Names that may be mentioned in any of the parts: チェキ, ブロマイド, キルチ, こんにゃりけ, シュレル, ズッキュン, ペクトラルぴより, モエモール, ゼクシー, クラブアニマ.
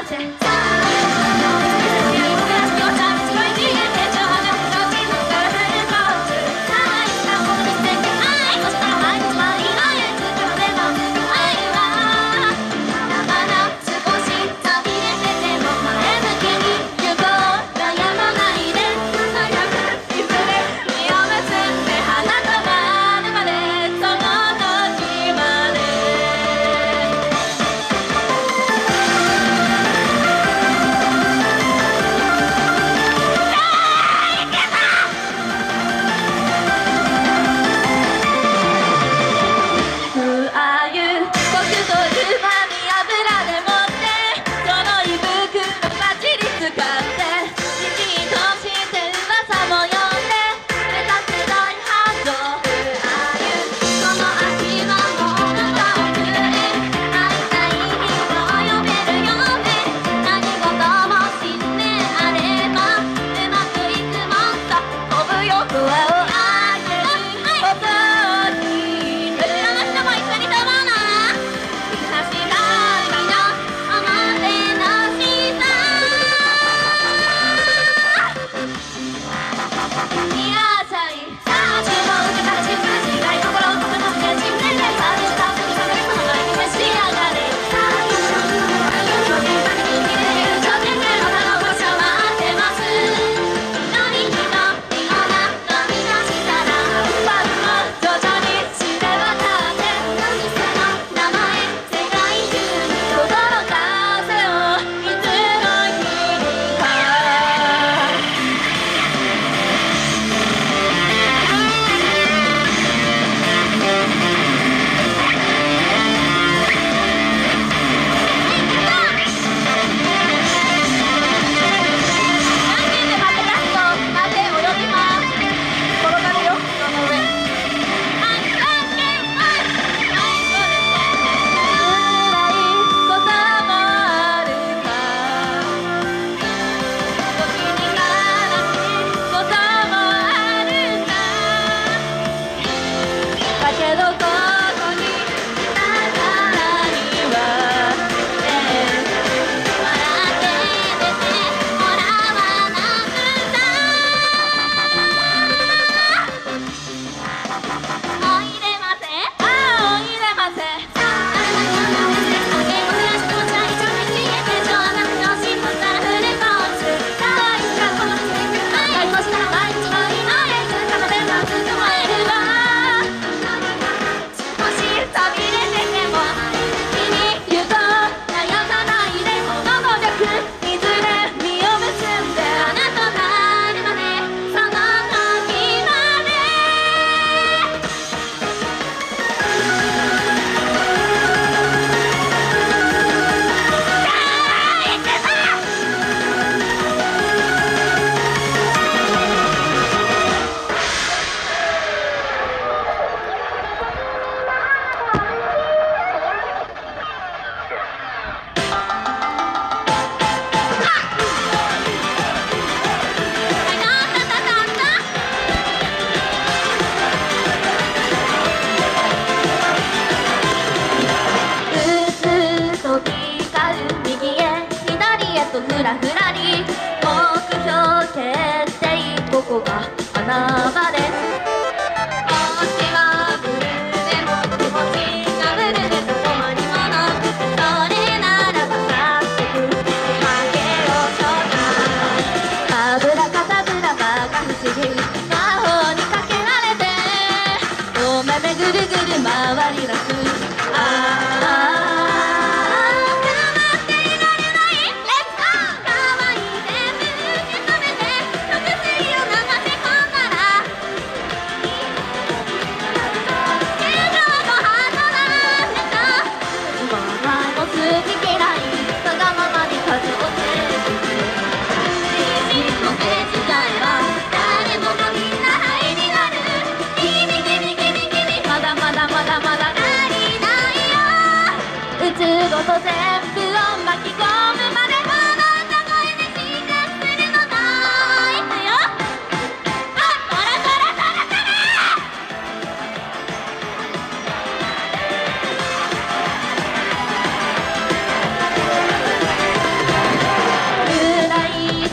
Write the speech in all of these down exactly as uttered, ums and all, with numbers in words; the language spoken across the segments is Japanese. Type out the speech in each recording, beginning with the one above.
「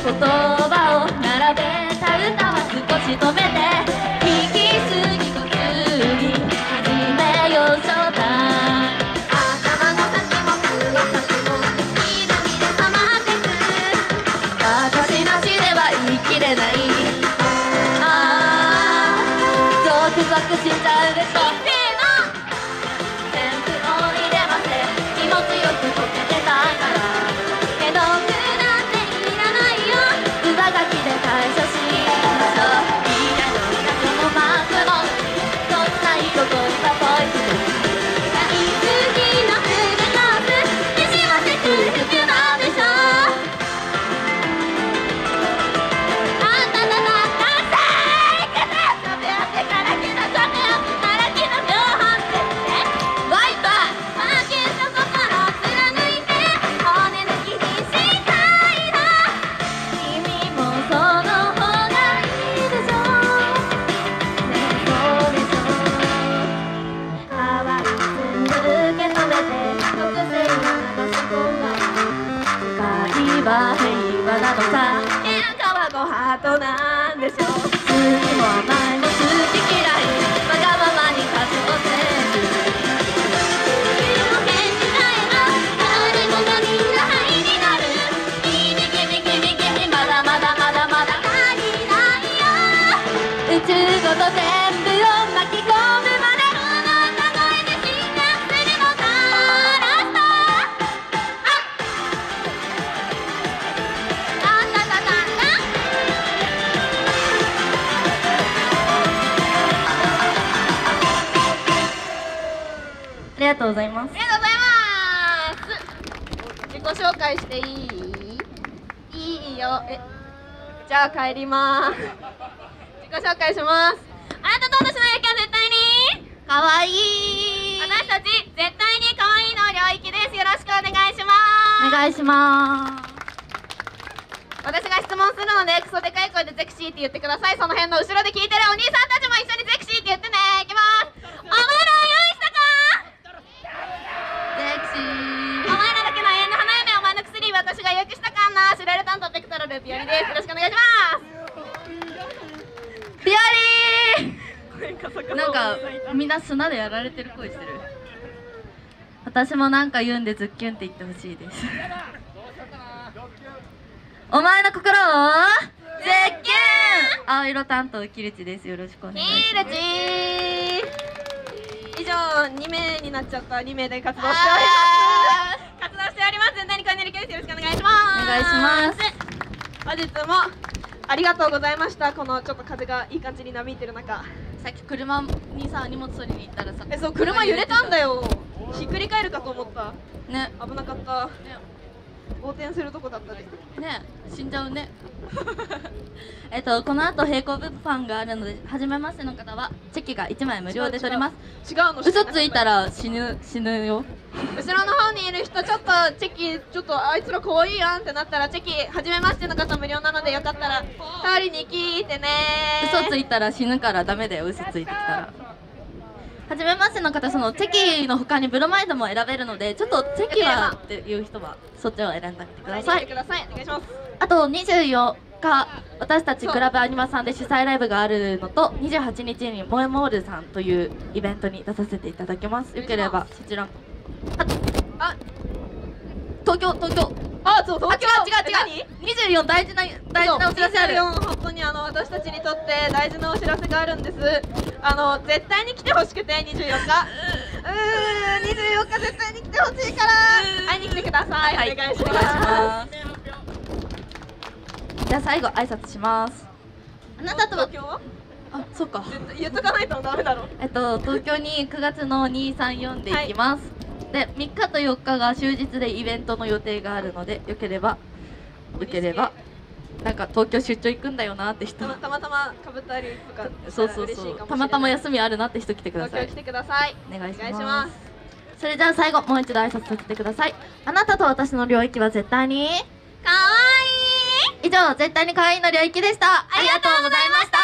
言葉を並べた歌は少し止めて引きすぎくぎ始めようそうだ頭の先も上の先もみなみではまってく私なしでは言い切れないああゾクゾクしちゃうでしょ全部を入れませ気持ちよく溶けてたから平和なのさ変化はごハートなんでしょう好きも甘いも好き嫌いわがままに風を全部君も変じたえば誰もがみんな灰になる君君君君まだまだまだまだ足りないよ宇宙ごと全部を巻き込むまでこの歌声で死んだするのさありがとうございます。ありがとうございます。自己紹介していい？いいよ。え、じゃあ帰りまーす。自己紹介します。あなたと私の影響は絶対に可愛い。私たち絶対に可愛いの領域です。よろしくお願いします。お願いします。私が質問するのでクソでかい声でゼクシーって言ってください。その辺の後ろで聞いてるお兄さんたちも一緒にゼクシーって言ってね。いきます。お前ら用意したか？お前らだけの永遠の花嫁お前の薬私が予約したかんなシュレル担当ペクトラルぴよりですよろしくお願いしますぴよりなんかみんな砂でやられてる声してる私もなんか言うんでズッキュンって言ってほしいですお前の心をズッキュン青色担当キルチですよろしくお願いしますキルチ以上に名になっちゃったに名で活動しております活動しております全体にこんにゃりけですよろしくお願いしますお願いします本日もありがとうございましたこのちょっと風がいい感じになびいてる中さっき車にさ荷物取りに行ったらさえそう車揺れたんだよひっくり返るかと思ったね危なかった、ね、横転するとこだったでね死んじゃうねえっとこの後並行物販があるので初めましての方はチェキがいちまい無料で取れます違うの嘘ついたら死ぬ死ぬよ後ろの方にいる人ちょっとチェキちょっとあいつら可愛いやんってなったらチェキ初めましての方無料なのでよかったら通りに来てね嘘ついたら死ぬからダメだよ嘘ついてきたら初めましての方そのチェキの他にブロマイドも選べるのでちょっとチェキはっていう人はそっちを選んでみてくださいあとにじゅうよっか私たちクラブアニマさんで主催ライブがあるのとにじゅうはちにちにモエモールさんというイベントに出させていただきますよければそちらもあ東京東京あそう東京違う違う違うにじゅうよん大事な大事なお知らせあるにじゅうよん本当にあの私たちにとって大事なお知らせがあるんですあの絶対に来てほしくてにじゅうよっかうーにじゅうよっか絶対に来てほしいから会いに来てください、はい、お願いしますじゃあ最後挨拶します。あなたとはあ、そっか。言っとかないとダメだろ。えっと東京にくがつのに、さん、よんで行きます。はい、でみっかとよっかが終日でイベントの予定があるのでよければよければなんか東京出張行くんだよなって人たまたまかぶったりとかそうそうそうたまたま休みあるなって人来てください。東京来てください。お願いします。それじゃあ最後もう一度挨拶させてください。あなたと私の領域は絶対にかわいい。以上、絶対に可愛いの領域でした。ありがとうございました。